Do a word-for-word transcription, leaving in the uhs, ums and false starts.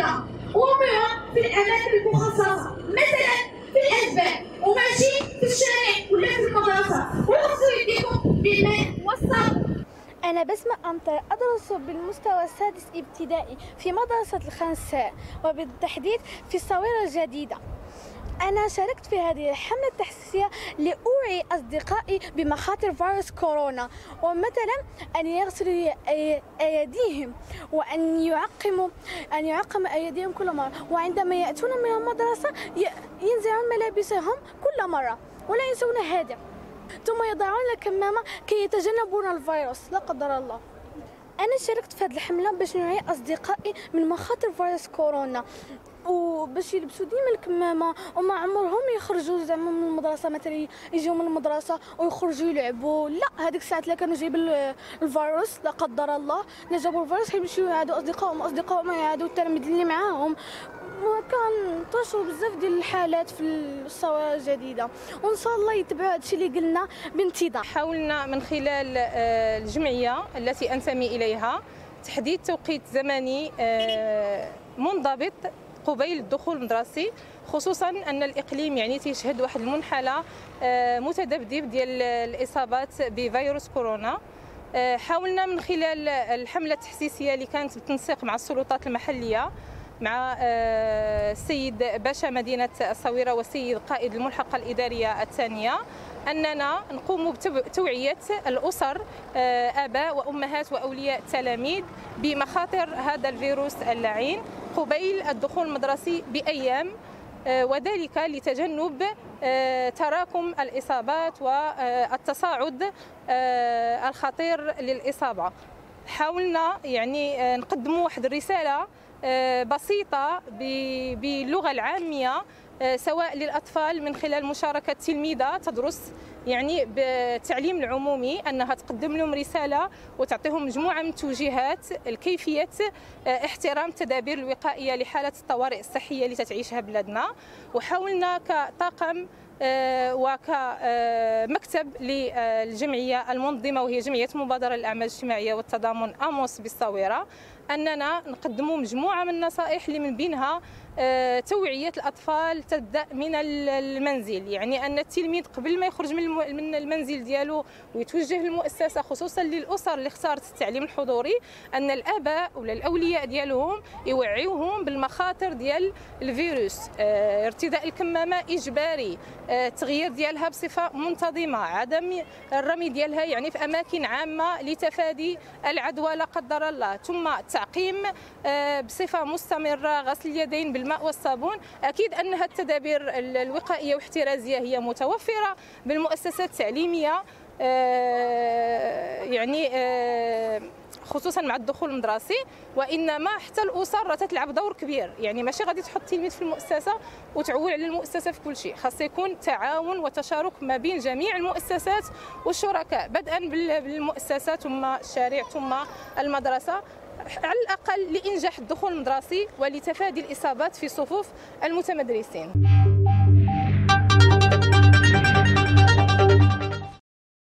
الصغيرة وأمورهم في الأماكن المخصصة، مثلا في الأسبان، وماشي في الشارع ولا في المدرسة، وغسلوا يديكم بالماء والصابون. أنا بسمة أمطر أدرس بالمستوى السادس ابتدائي في مدرسة الخنساء وبالتحديد في الصويرة الجديدة. أنا شاركت في هذه الحملة التحسيسية لأوعي أصدقائي بمخاطر فيروس كورونا، ومثلا أن يغسلوا أيديهم وأن يعقموا أن يعقموا أيديهم كل مرة، وعندما يأتون من المدرسة ينزعون ملابسهم كل مرة ولا ينسون هذا، ثم يضعون الكمامة كي يتجنبون الفيروس لا قدر الله. أنا شاركت في هذه الحملة باش نوعي أصدقائي من مخاطر فيروس كورونا، وباش يلبسوا ديما الكمامة وما عمرهم يخرجوا زعما من المدرسة، مثلا يجيو من المدرسة ويخرجوا يلعبوا، لا هذيك الساعات اللي كانوا جايب الفيروس لا قدر الله، نجابوا الفيروس يمشيو يعادوا أصدقائهم، أصدقائهم يعادوا التلاميذ اللي معاهم، وكان انتشروا بزاف ديال الحالات في الصويرة الجديدة، وإن شاء الله يتبعوا هادشي اللي قلنا بانتظام. حاولنا من خلال الجمعية التي أنتمي إليها تحديد توقيت زمني منضبط قبيل الدخول المدرسي، خصوصا ان الاقليم يعني تيشهد واحد المنحنى متذبذب ديال الاصابات بفيروس كورونا. حاولنا من خلال الحمله التحسيسيه اللي كانت بالتنسيق مع السلطات المحليه، مع السيد باشا مدينه الصويره والسيد قائد الملحقه الاداريه الثانيه، اننا نقوم بتوعيه الاسر اباء وامهات واولياء التلاميذ بمخاطر هذا الفيروس اللعين قبيل الدخول المدرسي بأيام، وذلك لتجنب تراكم الإصابات والتصاعد الخطير للإصابة. حاولنا يعني نقدموا واحد الرسالة بسيطة باللغة العامية سواء للأطفال من خلال مشاركة تلميذة تدرس يعني بالتعليم العمومي، أنها تقدم لهم رسالة وتعطيهم مجموعة من التوجيهات كيفية احترام التدابير الوقائية لحالة الطوارئ الصحية اللي تتعيشها بلادنا. وحاولنا كطاقم وكمكتب للجمعية المنظمة وهي جمعية مبادرة للأعمال الاجتماعية والتضامن أموس بالصويرة أننا نقدموا مجموعة من النصائح اللي من بينها توعية الأطفال تبدأ من المنزل، يعني أن التلميذ قبل ما يخرج من المنزل ديالو ويتوجه للمؤسسة، خصوصا للأسر اللي اختارت التعليم الحضوري، أن الآباء ولا الأولياء ديالهم يوعيوهم بالمخاطر ديال الفيروس، ارتداء الكمامة إجباري، التغيير ديالها بصفة منتظمة، عدم الرمي ديالها يعني في أماكن عامة لتفادي العدوى لا قدر الله، ثم تعقيم بصفة مستمرة، غسل اليدين بالماء والصابون. أكيد أنها التدابير الوقائية والاحترازية هي متوفرة بالمؤسسات التعليمية يعني خصوصا مع الدخول المدرسي، وانما حتى الاسر تتلعب دور كبير، يعني ماشي غادي تحط تلميذ في المؤسسه وتعول على المؤسسه في كل شيء، خاص يكون تعاون وتشارك ما بين جميع المؤسسات والشركاء، بدءا بالمؤسسه ثم الشارع ثم المدرسه، على الاقل لانجاح الدخول المدرسي ولتفادي الاصابات في صفوف المتمدرسين.